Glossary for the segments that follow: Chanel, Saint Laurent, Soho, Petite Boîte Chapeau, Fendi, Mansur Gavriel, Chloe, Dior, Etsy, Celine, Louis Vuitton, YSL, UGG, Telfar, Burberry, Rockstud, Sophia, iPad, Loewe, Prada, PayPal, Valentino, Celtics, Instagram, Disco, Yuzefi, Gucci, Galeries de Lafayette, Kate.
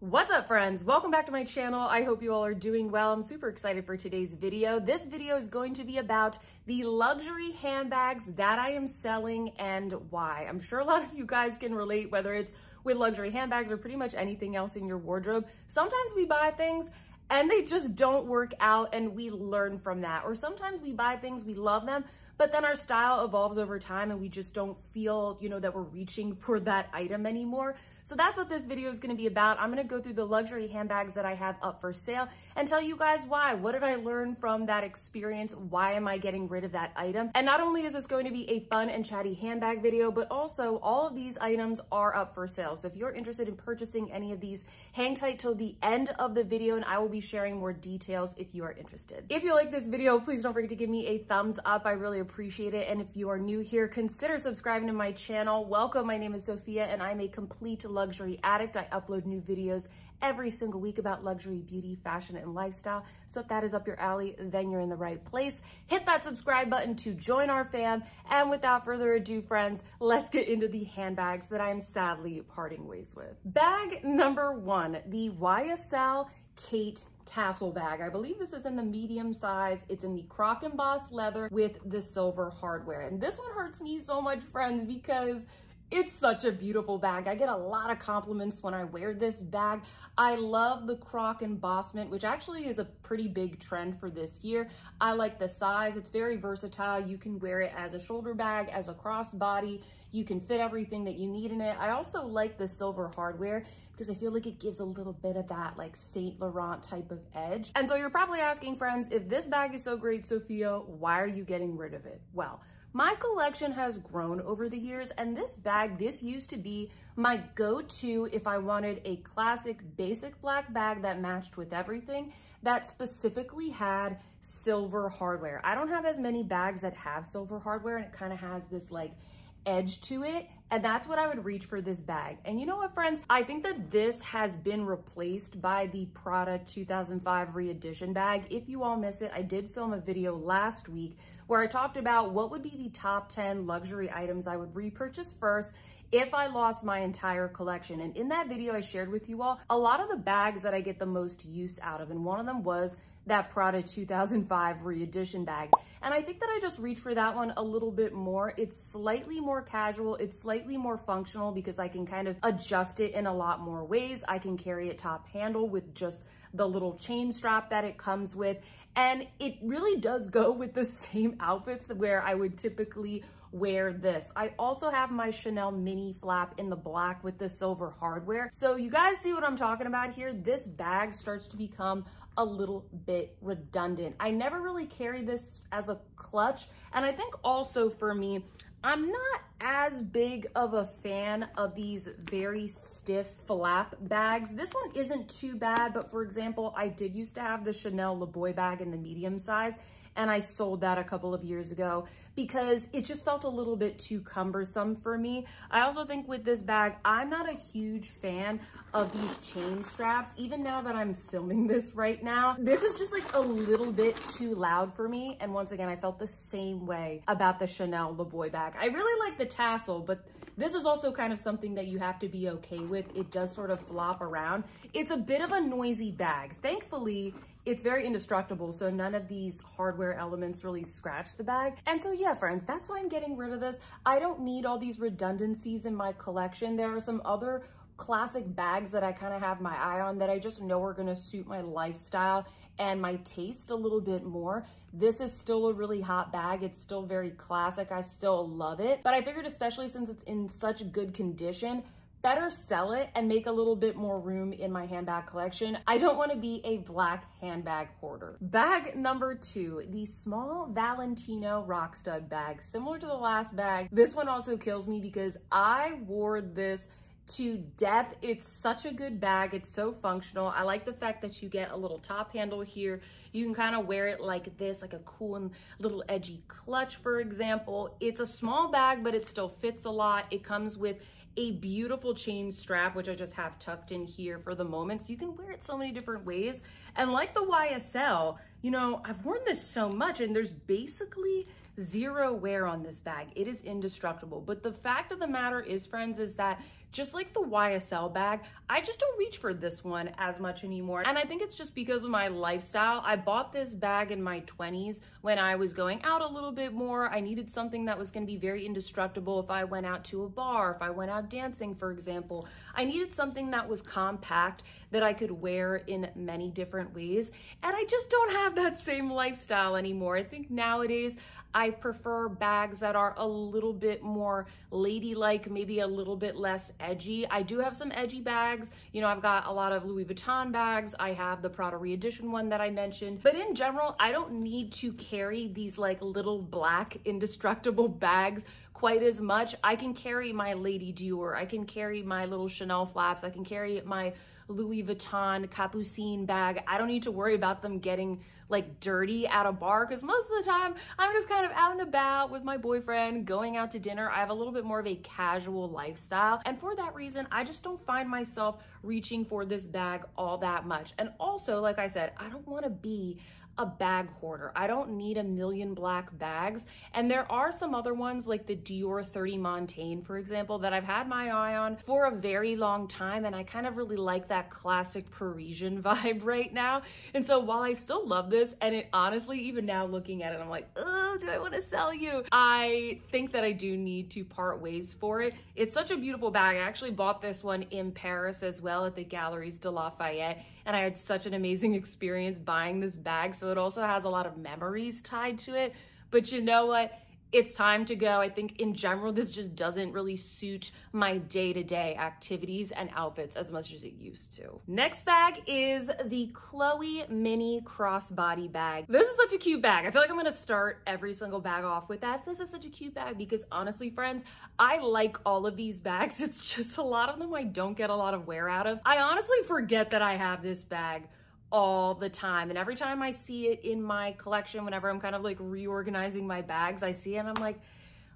What's up, friends? Welcome back to my channel. I hope you all are doing well. I'm super excited for today's video. This video is going to be about the luxury handbags that I am selling and why. I'm sure a lot of you guys can relate, whether it's with luxury handbags or pretty much anything else in your wardrobe. Sometimes we buy things and they just don't work out and we learn from that. Or sometimes we buy things, we love them, but then our style evolves over time and we just don't feel, you know, that we're reaching for that item anymore. So that's what this video is going to be about. I'm going to go through the luxury handbags that I have up for sale and tell you guys why. What did I learn from that experience? Why am I getting rid of that item? And not only is this going to be a fun and chatty handbag video, but also all of these items are up for sale. So if you're interested in purchasing any of these, hang tight till the end of the video and I will be sharing more details if you are interested. If you like this video, please don't forget to give me a thumbs up. I really appreciate it. And if you are new here, consider subscribing to my channel. Welcome. My name is Sophia and I'm a complete luxury addict. I upload new videos every single week about luxury, beauty, fashion, and lifestyle. So if that is up your alley, then you're in the right place. Hit that subscribe button to join our fam. And without further ado, friends, let's get into the handbags that I'm sadly parting ways with. Bag number one, the YSL Kate tassel bag. I believe this is in the medium size. It's in the croc embossed leather with the silver hardware. And this one hurts me so much, friends, because it's such a beautiful bag. I get a lot of compliments when I wear this bag. I love the croc embossment, which actually is a pretty big trend for this year. I like the size. It's very versatile. You can wear it as a shoulder bag, as a crossbody. You can fit everything that you need in it. I also like the silver hardware because I feel like it gives a little bit of that like Saint Laurent type of edge. And so you're probably asking, friends, if this bag is so great, Sophia, why are you getting rid of it? Well, my collection has grown over the years, and this bag, this used to be my go-to if I wanted a classic basic black bag that matched with everything that specifically had silver hardware. I don't have as many bags that have silver hardware, and it kind of has this like edge to it. And that's what I would reach for this bag. And you know what, friends? I think that this has been replaced by the Prada 2005 re-edition bag. If you all miss it, I did film a video last week where I talked about what would be the top 10 luxury items I would repurchase first if I lost my entire collection. And in that video, I shared with you all a lot of the bags that I get the most use out of. And one of them was that Prada 2005 re-edition bag. And I think that I just reach for that one a little bit more. It's slightly more casual. It's slightly more functional because I can kind of adjust it in a lot more ways. I can carry it top handle with just the little chain strap that it comes with. And it really does go with the same outfits where I would typically wear this. I also have my Chanel mini flap in the black with the silver hardware. So you guys see what I'm talking about here? This bag starts to become a little bit redundant. I never really carry this as a clutch. And I think also for me, I'm not as big of a fan of these very stiff flap bags. This one isn't too bad, but for example, I did used to have the Chanel Loewe bag in the medium size, and I sold that a couple of years ago because it just felt a little bit too cumbersome for me. I also think with this bag, I'm not a huge fan of these chain straps. Even now that I'm filming this right now, this is just like a little bit too loud for me. And once again, I felt the same way about the Chanel Loewe bag. I really like the tassel, but this is also kind of something that you have to be okay with. It does sort of flop around. It's a bit of a noisy bag. Thankfully, it's very indestructible, so none of these hardware elements really scratch the bag. And so yeah, friends, that's why I'm getting rid of this. I don't need all these redundancies in my collection. There are some other classic bags that I kind of have my eye on that I just know are gonna suit my lifestyle and my taste a little bit more. This is still a really hot bag. It's still very classic. I still love it, but I figured especially since it's in such good condition, better sell it and make a little bit more room in my handbag collection. I don't want to be a black handbag hoarder. Bag number two, the small Valentino rock stud bag. Similar to the last bag, this one also kills me because I wore this to death. It's such a good bag. It's so functional. I like the fact that you get a little top handle here. You can kind of wear it like this, like a cool and little edgy clutch, for example. It's a small bag, but it still fits a lot. It comes with a beautiful chain strap, which I just have tucked in here for the moment. So you can wear it so many different ways. And like the YSL, you know, I've worn this so much and there's basically zero wear on this bag. It is indestructible. But the fact of the matter is, friends, is that just like the YSL bag, I just don't reach for this one as much anymore. And I think it's just because of my lifestyle. I bought this bag in my 20s when I was going out a little bit more. I needed something that was gonna be very indestructible if I went out to a bar, if I went out dancing, for example. I needed something that was compact that I could wear in many different ways. And I just don't have that same lifestyle anymore. I think nowadays, I prefer bags that are a little bit more ladylike, maybe a little bit less edgy. I do have some edgy bags. You know, I've got a lot of Louis Vuitton bags. I have the Prada re-edition one that I mentioned. But in general, I don't need to carry these like little black indestructible bags quite as much. I can carry my Lady Dior. I can carry my little Chanel flaps. I can carry my Louis Vuitton capucine bag. I don't need to worry about them getting like dirty at a bar because most of the time I'm just kind of out and about with my boyfriend, going out to dinner. I have a little bit more of a casual lifestyle. And for that reason, I just don't find myself reaching for this bag all that much. And also, like I said, I don't want to be a bag hoarder. I don't need a million black bags. And there are some other ones like the Dior 30 Montaigne, for example, that I've had my eye on for a very long time. And I kind of really like that classic Parisian vibe right now. And so while I still love this, and it honestly, even now looking at it, I'm like, oh, do I want to sell you? I think that I do need to part ways for it. It's such a beautiful bag. I actually bought this one in Paris as well at the Galeries de Lafayette. And I had such an amazing experience buying this bag. So it also has a lot of memories tied to it. But you know what? It's time to go. I think in general, this just doesn't really suit my day-to-day activities and outfits as much as it used to. Next bag is the Chloe mini crossbody bag. This is such a cute bag. I feel like I'm gonna start every single bag off with that. This is such a cute bag because honestly, friends, I like all of these bags. It's just a lot of them I don't get a lot of wear out of. I honestly forget that I have this bag all the time. And every time I see it in my collection, whenever I'm kind of like reorganizing my bags, I see it and I'm like,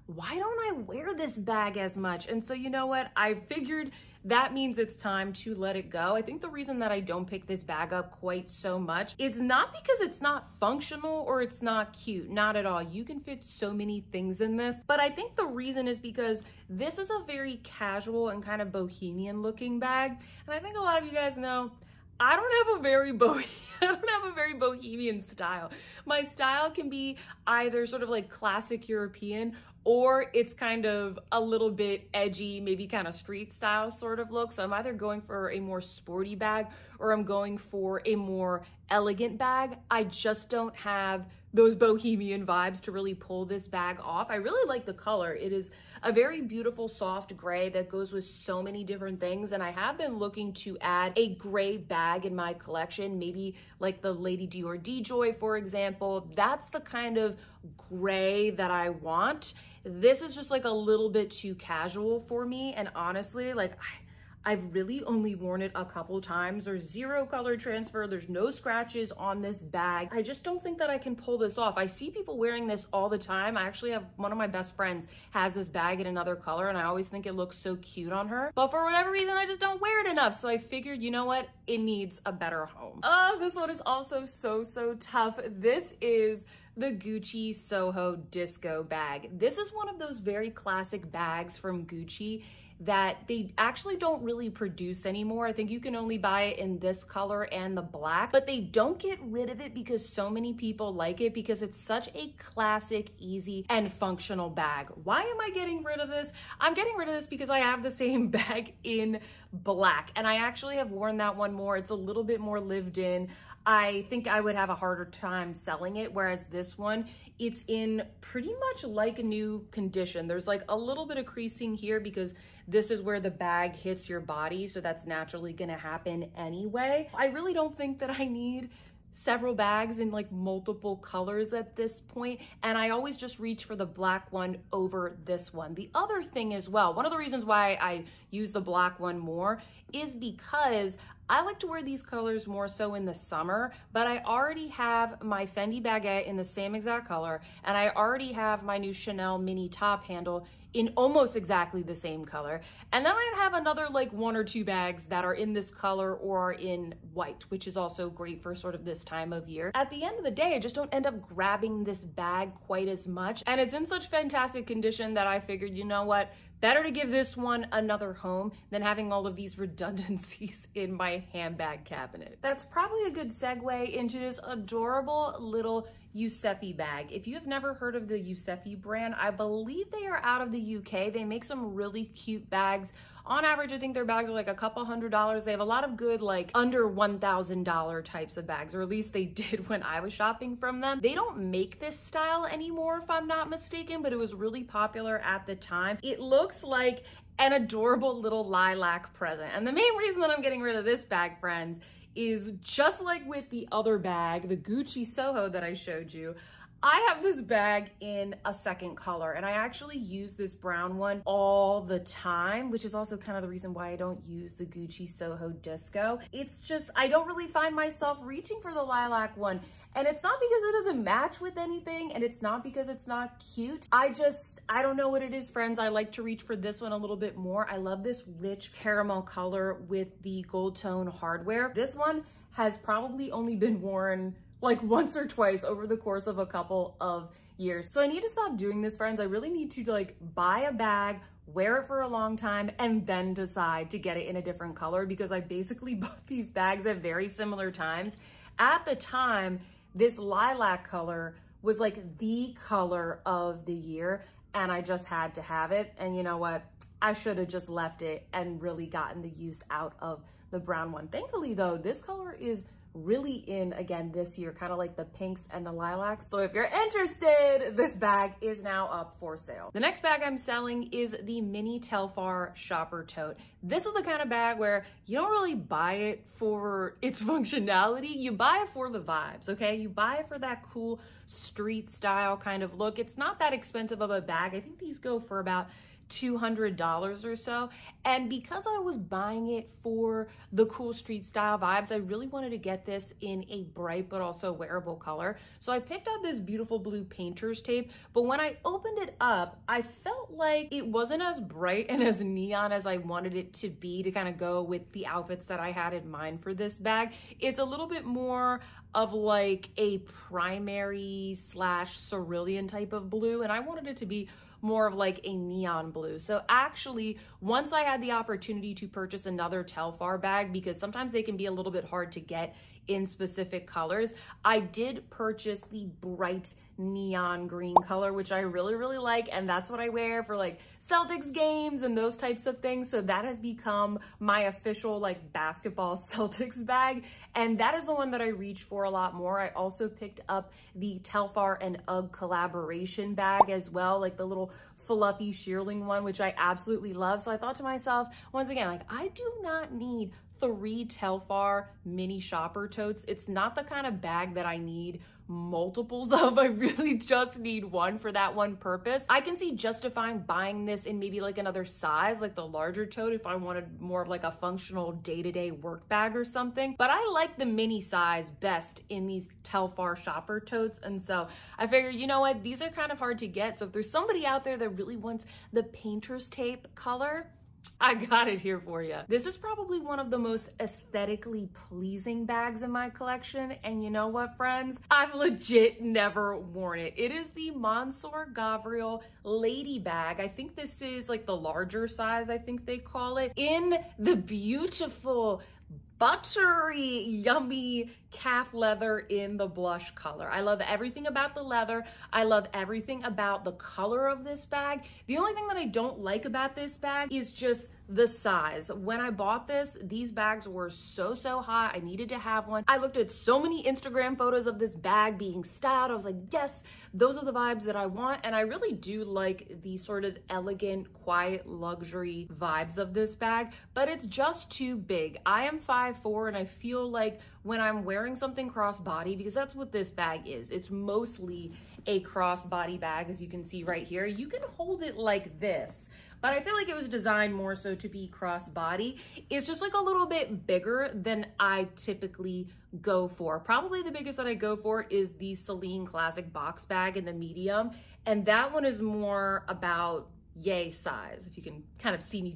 why don't I wear this bag as much? And so you know what? I figured that means it's time to let it go. I think the reason that I don't pick this bag up quite so much, it's not because it's not functional or it's not cute, not at all. You can fit so many things in this, but I think the reason is because this is a very casual and kind of bohemian looking bag. And I think a lot of you guys know, I don't have a very bohemian style. My style can be either sort of like classic European or it's kind of a little bit edgy, maybe kind of street style sort of look. So I'm either going for a more sporty bag or I'm going for a more elegant bag. I just don't have those bohemian vibes to really pull this bag off. I really like the color. It is a very beautiful soft gray that goes with so many different things. And I have been looking to add a gray bag in my collection, maybe like the Lady Dior DJoy, for example. That's the kind of gray that I want. This is just like a little bit too casual for me. And honestly, like I've really only worn it a couple times. There's zero color transfer. There's no scratches on this bag. I just don't think that I can pull this off. I see people wearing this all the time. I actually have one of my best friends has this bag in another color and I always think it looks so cute on her. But for whatever reason, I just don't wear it enough. So I figured, you know what? It needs a better home. Oh, this one is also so, so tough. This is the Gucci Soho Disco bag. This is one of those very classic bags from Gucci that they actually don't really produce anymore. I think you can only buy it in this color and the black, but they don't get rid of it because so many people like it because it's such a classic, easy, and functional bag. Why am I getting rid of this? I'm getting rid of this because I have the same bag in black, and I actually have worn that one more. It's a little bit more lived in. I think I would have a harder time selling it, whereas this one, it's in pretty much like a new condition. There's like a little bit of creasing here because this is where the bag hits your body, so that's naturally gonna happen anyway. I really don't think that I need several bags in like multiple colors at this point, and I always just reach for the black one over this one. The other thing as well, one of the reasons why I use the black one more is because I like to wear these colors more so in the summer, but I already have my Fendi baguette in the same exact color, and I already have my new Chanel mini top handle in almost exactly the same color. And then I have another like one or two bags that are in this color or are in white, which is also great for sort of this time of year. At the end of the day, I just don't end up grabbing this bag quite as much. And it's in such fantastic condition that I figured, you know what? Better to give this one another home than having all of these redundancies in my handbag cabinet. That's probably a good segue into this adorable little Yuzefi bag. If you have never heard of the Yuzefi brand, I believe they are out of the UK. They make some really cute bags. On average, I think their bags are like a couple $100s. They have a lot of good, like under $1,000 types of bags, or at least they did when I was shopping from them. They don't make this style anymore, if I'm not mistaken, but it was really popular at the time. It looks like an adorable little lilac present. And the main reason that I'm getting rid of this bag, friends, is just like with the other bag, the Gucci Soho that I showed you, I have this bag in a second color, and I actually use this brown one all the time, which is also kind of the reason why I don't use the Gucci Soho Disco. It's just, I don't really find myself reaching for the lilac one, and it's not because it doesn't match with anything, and it's not because it's not cute. I don't know what it is, friends. I like to reach for this one a little bit more. I love this rich caramel color with the gold tone hardware. This one has probably only been worn like once or twice over the course of a couple of years. So I need to stop doing this, friends. I really need to like buy a bag, wear it for a long time, and then decide to get it in a different color, because I basically bought these bags at very similar times. At the time, this lilac color was like the color of the year, and I just had to have it. And you know what? I should have just left it and really gotten the use out of the brown one. Thankfully though, this color is really in again this year, kind of like the pinks and the lilacs. So if you're interested, this bag is now up for sale. The next bag I'm selling is the mini Telfar shopper tote. This is the kind of bag where you don't really buy it for its functionality. You buy it for the vibes, okay? You buy it for that cool street style kind of look. It's not that expensive of a bag. I think these go for about $200 or so. And because I was buying it for the cool street style vibes, I really wanted to get this in a bright but also wearable color. So I picked out this beautiful blue painter's tape, but when I opened it up, I felt like it wasn't as bright and as neon as I wanted it to be to kind of go with the outfits that I had in mind for this bag. It's a little bit more of like a primary / cerulean type of blue, and I wanted it to be more of like a neon blue. So actually, once I had the opportunity to purchase another Telfar bag, because sometimes they can be a little bit hard to get in specific colors, I did purchase the bright neon green color, which I really, really like. And that's what I wear for like Celtics games and those types of things. So that has become my official like basketball Celtics bag. And that is the one that I reach for a lot more. I also picked up the Telfar and UGG collaboration bag as well, like the little fluffy shearling one, which I absolutely love. So I thought to myself, once again, like I do not need 3 Telfar mini shopper totes. It's not the kind of bag that I need multiples of. I really just need one for that one purpose. I can see justifying buying this in maybe like another size, like the larger tote, if I wanted more of like a functional day-to-day work bag or something. But I like the mini size best in these Telfar shopper totes. And so I figured, you know what? These are kind of hard to get. So if there's somebody out there that really wants the painter's tape color, I got it here for you. This is probably one of the most aesthetically pleasing bags in my collection. And you know what, friends? I've legit never worn it. It is the Mansur Gavriel Lady Bag. I think this is like the larger size, I think they call it, in the beautiful, buttery, yummy calf leather in the blush color. I love everything about the leather. I love everything about the color of this bag. The only thing that I don't like about this bag is just the size. When I bought this, these bags were so high. I needed to have one. I looked at so many Instagram photos of this bag being styled. I was like, yes, those are the vibes that I want. And I really do like the sort of elegant, quiet, luxury vibes of this bag, but it's just too big. I am 5'4", and I feel like when I'm wearing something crossbody, because that's what this bag is. It's mostly a crossbody bag, as you can see right here. You can hold it like this, but I feel like it was designed more so to be crossbody. It's just like a little bit bigger than I typically go for. Probably the biggest that I go for is the Celine Classic Box Bag in the medium, and that one is more about yay size, if you can kind of see me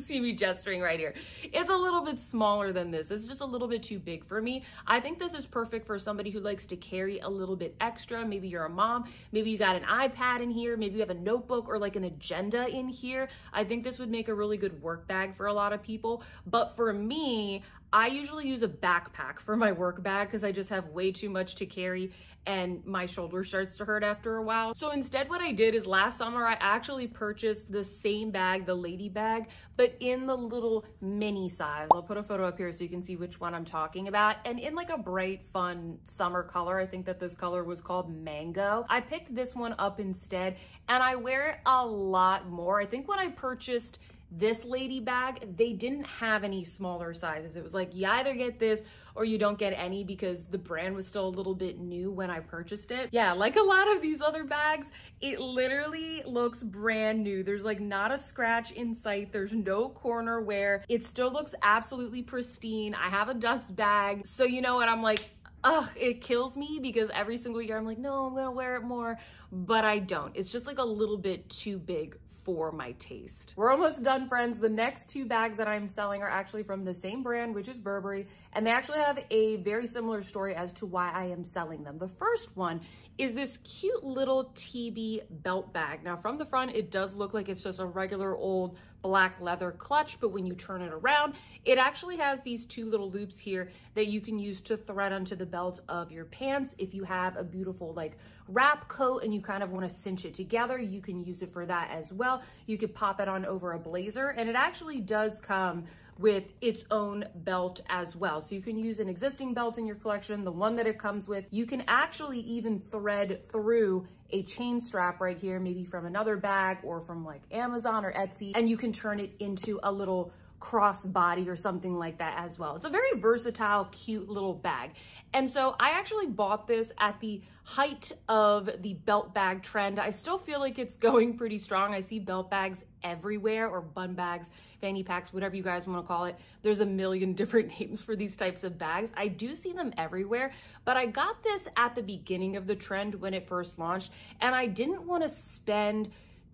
see me gesturing right here. It's a little bit smaller than this. It's just a little bit too big for me. I think this is perfect for somebody who likes to carry a little bit extra. Maybe you're a mom, maybe you got an iPad in here, maybe you have a notebook or like an agenda in here. I think this would make a really good work bag for a lot of people. But for me, I usually use a backpack for my work bag because I just have way too much to carry and my shoulder starts to hurt after a while. So instead what I did is last summer, I actually purchased the same bag, the lady bag, but in the little mini size. I'll put a photo up here so you can see which one I'm talking about. And in like a bright, fun summer color, I think that this color was called Mango. I picked this one up instead and I wear it a lot more. I think when I purchased this lady bag, they didn't have any smaller sizes. It was like, you either get this or you don't get any, because the brand was still a little bit new when I purchased it. Yeah, like a lot of these other bags, it literally looks brand new. There's like not a scratch in sight. There's no corner wear. It still looks absolutely pristine. I have a dust bag. So you know what? I'm like, ugh, it kills me because every single year I'm like, no, I'm gonna wear it more, but I don't. It's just like a little bit too big for my taste. We're almost done, friends. The next two bags that I'm selling are actually from the same brand, which is Burberry, and they actually have a very similar story as to why I am selling them. The first one is this cute little TB belt bag. Now from the front, it does look like it's just a regular old black leather clutch, but when you turn it around, it actually has these two little loops here that you can use to thread onto the belt of your pants. If you have a beautiful like wrap coat and you kind of want to cinch it together, you can use it for that as well. You could pop it on over a blazer, and it actually does come with its own belt as well. So you can use an existing belt in your collection, the one that it comes with. You can actually even thread through a chain strap right here, maybe from another bag or from like Amazon or Etsy, and you can turn it into a little crossbody or something like that as well. It's a very versatile, cute little bag. And so I actually bought this at the height of the belt bag trend. I still feel like it's going pretty strong. I see belt bags everywhere, or bun bags, fanny packs, whatever you guys want to call it. There's a million different names for these types of bags. I do see them everywhere, but I got this at the beginning of the trend when it first launched, and I didn't want to spend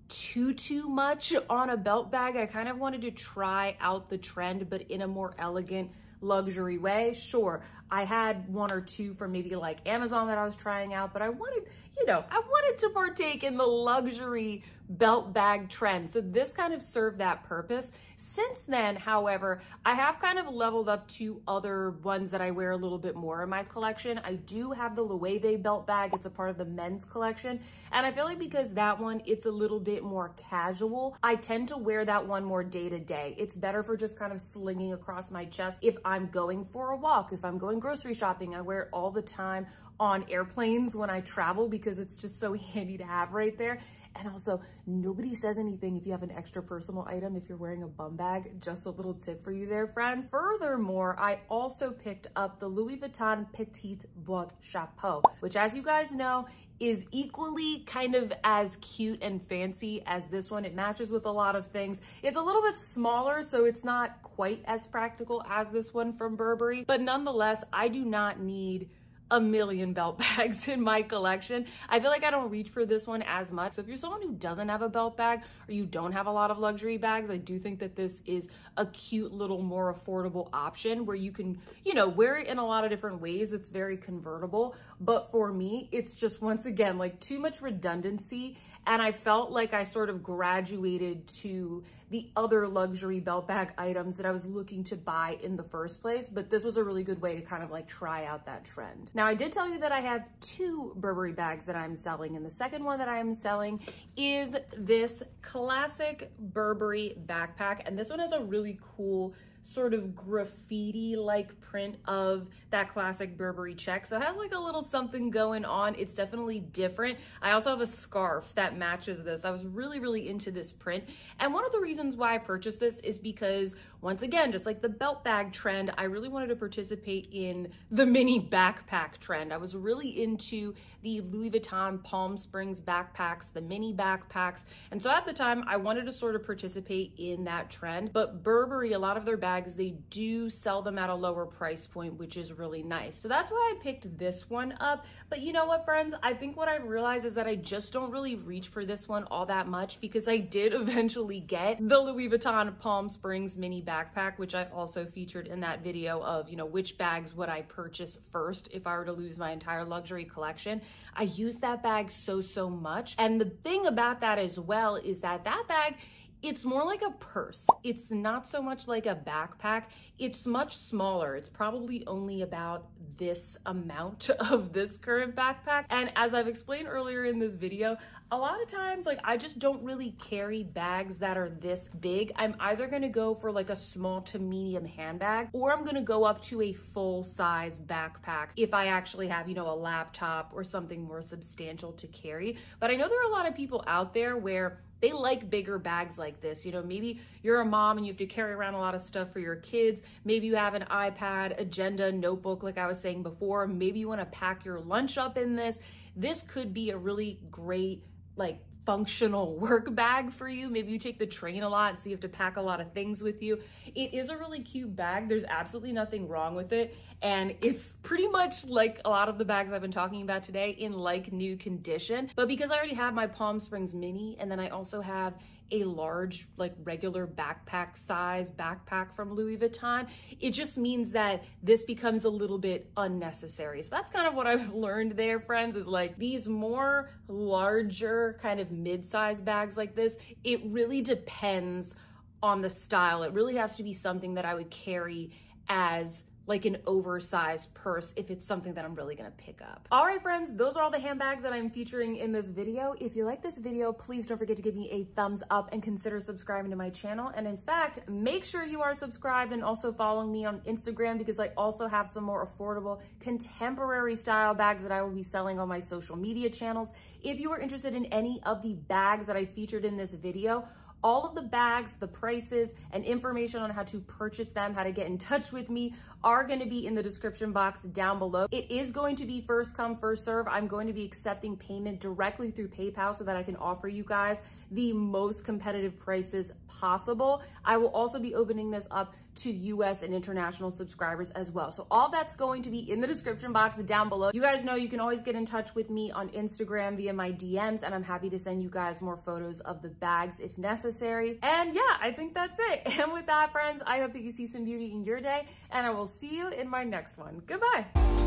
too much on a belt bag. I kind of wanted to try out the trend, but in a more elegant, luxury way. Sure, I had one or two from maybe like Amazon that I was trying out, but I wanted, you know, I wanted to partake in the luxury belt bag trend. So this kind of served that purpose. Since then, however, I have kind of leveled up to other ones that I wear a little bit more in my collection. I do have the Loewe belt bag. It's a part of the men's collection. And I feel like because that one, it's a little bit more casual, I tend to wear that one more day to day. It's better for just kind of slinging across my chest. If I'm going for a walk, if I'm going grocery shopping, I wear it all the time on airplanes when I travel because it's just so handy to have right there. And also, nobody says anything if you have an extra personal item if you're wearing a bum bag. Just a little tip for you there, friends. Furthermore, I also picked up the Louis Vuitton Petite Boîte Chapeau, which, as you guys know, is equally kind of as cute and fancy as this one. It matches with a lot of things. It's a little bit smaller, so it's not quite as practical as this one from Burberry. But nonetheless, I do not need a million belt bags in my collection. I feel like I don't reach for this one as much. So if you're someone who doesn't have a belt bag or you don't have a lot of luxury bags, I do think that this is a cute little more affordable option where you can, you know, wear it in a lot of different ways. It's very convertible, but for me, it's just once again, like too much redundancy. And I felt like I sort of graduated to the other luxury belt bag items that I was looking to buy in the first place, but this was a really good way to kind of like try out that trend. Now, I did tell you that I have two Burberry bags that I'm selling, and the second one that I am selling is this classic Burberry backpack, and this one has a really cool sort of graffiti-like print of that classic Burberry check. So it has like a little something going on. It's definitely different. I also have a scarf that matches this. I was really into this print. And one of the reasons why I purchased this is because Once again, just like the belt bag trend, I really wanted to participate in the mini backpack trend. I was really into the Louis Vuitton Palm Springs backpacks, the mini backpacks. And so at the time, I wanted to sort of participate in that trend. But Burberry, a lot of their bags, they do sell them at a lower price point, which is really nice. So that's why I picked this one up. But you know what, friends? I think what I've realized is that I just don't really reach for this one all that much because I did eventually get the Louis Vuitton Palm Springs mini backpack, which I also featured in that video of, you know, which bags would I purchase first if I were to lose my entire luxury collection. I use that bag so much. And the thing about that as well is that that bag, it's more like a purse. It's not so much like a backpack. It's much smaller. It's probably only about this amount of this current backpack. And as I've explained earlier in this video, a lot of times, like, I just don't really carry bags that are this big. I'm either gonna go for like a small to medium handbag, or I'm gonna go up to a full size backpack if I actually have, you know, a laptop or something more substantial to carry. But I know there are a lot of people out there where they like bigger bags like this. You know, maybe you're a mom and you have to carry around a lot of stuff for your kids. Maybe you have an iPad, agenda, notebook, like I was saying before. Maybe you want to pack your lunch up in this. This could be a really great, like, functional work bag for you. Maybe you take the train a lot, so you have to pack a lot of things with you. It is a really cute bag. There's absolutely nothing wrong with it. And it's pretty much like a lot of the bags I've been talking about today, in like new condition. But because I already have my Palm Springs mini, and then I also have a large, like, regular backpack size backpack from Louis Vuitton, it just means that this becomes a little bit unnecessary. So that's kind of what I've learned there, friends, is like these more larger kind of mid-size bags like this, it really depends on the style. It really has to be something that I would carry as like an oversized purse if it's something that I'm really gonna pick up. All right, friends, those are all the handbags that I'm featuring in this video. If you like this video, please don't forget to give me a thumbs up and consider subscribing to my channel. And in fact, make sure you are subscribed and also following me on Instagram, because I also have some more affordable contemporary style bags that I will be selling on my social media channels. If you are interested in any of the bags that I featured in this video, all of the bags, the prices, and information on how to purchase them, how to get in touch with me, are gonna be in the description box down below. It is going to be first come, first serve. I'm going to be accepting payment directly through PayPal so that I can offer you guys the most competitive prices possible. I will also be opening this up to US and international subscribers as well. So all that's going to be in the description box down below. You guys know you can always get in touch with me on Instagram via my DMs, and I'm happy to send you guys more photos of the bags if necessary. And yeah, I think that's it. And with that, friends, I hope that you see some beauty in your day, and I will see you in my next one. Goodbye.